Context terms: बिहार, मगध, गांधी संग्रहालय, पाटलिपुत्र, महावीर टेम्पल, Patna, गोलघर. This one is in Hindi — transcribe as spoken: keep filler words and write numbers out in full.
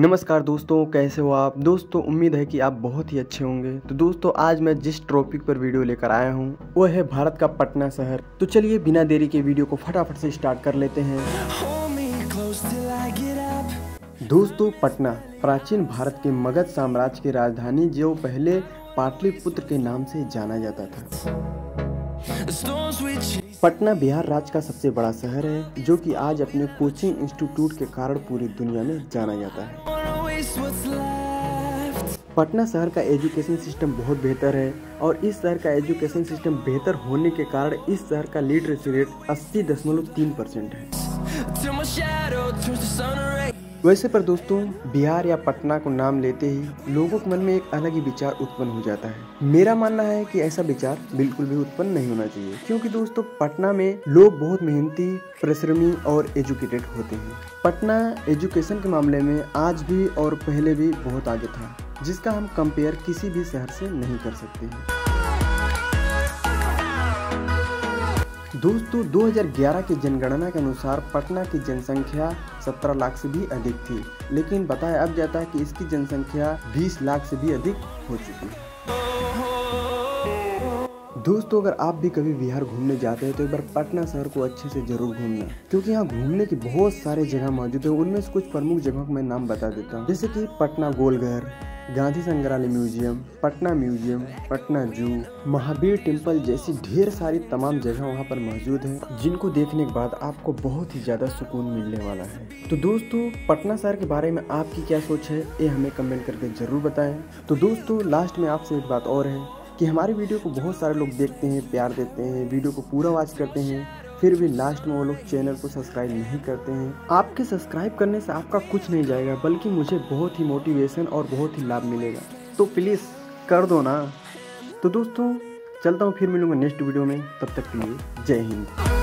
नमस्कार दोस्तों, कैसे हो आप दोस्तों। उम्मीद है कि आप बहुत ही अच्छे होंगे। तो दोस्तों, आज मैं जिस टॉपिक पर वीडियो लेकर आया हूँ वो है भारत का पटना शहर। तो चलिए बिना देरी के वीडियो को फटाफट से स्टार्ट कर लेते हैं। दोस्तों, पटना प्राचीन भारत के मगध साम्राज्य की राजधानी जो पहले पाटलिपुत्र के नाम से जाना जाता था। पटना बिहार राज्य का सबसे बड़ा शहर है जो कि आज अपने कोचिंग इंस्टीट्यूट के कारण पूरी दुनिया में जाना जाता है। पटना शहर का एजुकेशन सिस्टम बहुत बेहतर है और इस शहर का एजुकेशन सिस्टम बेहतर होने के कारण इस शहर का लिटरेसी रेट अस्सी दशमलव तीन परसेंट है। वैसे पर दोस्तों, बिहार या पटना को नाम लेते ही लोगों के मन में एक अलग ही विचार उत्पन्न हो जाता है। मेरा मानना है कि ऐसा विचार बिल्कुल भी उत्पन्न नहीं होना चाहिए, क्योंकि दोस्तों पटना में लोग बहुत मेहनती, परिश्रमी और एजुकेटेड होते हैं। पटना एजुकेशन के मामले में आज भी और पहले भी बहुत आगे था, जिसका हम कंपेयर किसी भी शहर से नहीं कर सकते हैं। दोस्तों, दो हज़ार ग्यारह की जनगणना के अनुसार पटना की जनसंख्या सत्रह लाख से भी अधिक थी, लेकिन बताया अब जाता है कि इसकी जनसंख्या बीस लाख से भी अधिक हो चुकी है। दोस्तों, अगर आप भी कभी बिहार घूमने जाते हैं तो एक बार पटना शहर को अच्छे से जरूर घूमना, क्योंकि यहाँ घूमने की बहुत सारे जगह मौजूद है। उनमें से कुछ प्रमुख जगहों का मैं नाम बता देता हूँ, जैसे कि पटना गोलघर, गांधी संग्रहालय म्यूजियम, पटना म्यूजियम, पटना जू, महावीर टेम्पल जैसी ढेर सारी तमाम जगह वहाँ पर मौजूद हैं, जिनको देखने के बाद आपको बहुत ही ज़्यादा सुकून मिलने वाला है। तो दोस्तों, पटना शहर के बारे में आपकी क्या सोच है, ये हमें कमेंट करके ज़रूर बताएं। तो दोस्तों, लास्ट में आपसे एक बात और है कि हमारे वीडियो को बहुत सारे लोग देखते हैं, प्यार देते हैं, वीडियो को पूरा वॉच करते हैं, फिर भी लास्ट में वो लोग चैनल को सब्सक्राइब नहीं करते हैं। आपके सब्सक्राइब करने से आपका कुछ नहीं जाएगा, बल्कि मुझे बहुत ही मोटिवेशन और बहुत ही लाभ मिलेगा, तो प्लीज़ कर दो ना। तो दोस्तों, चलता हूँ, फिर मिलूँगा नेक्स्ट वीडियो में। तब तक के लिए जय हिंद।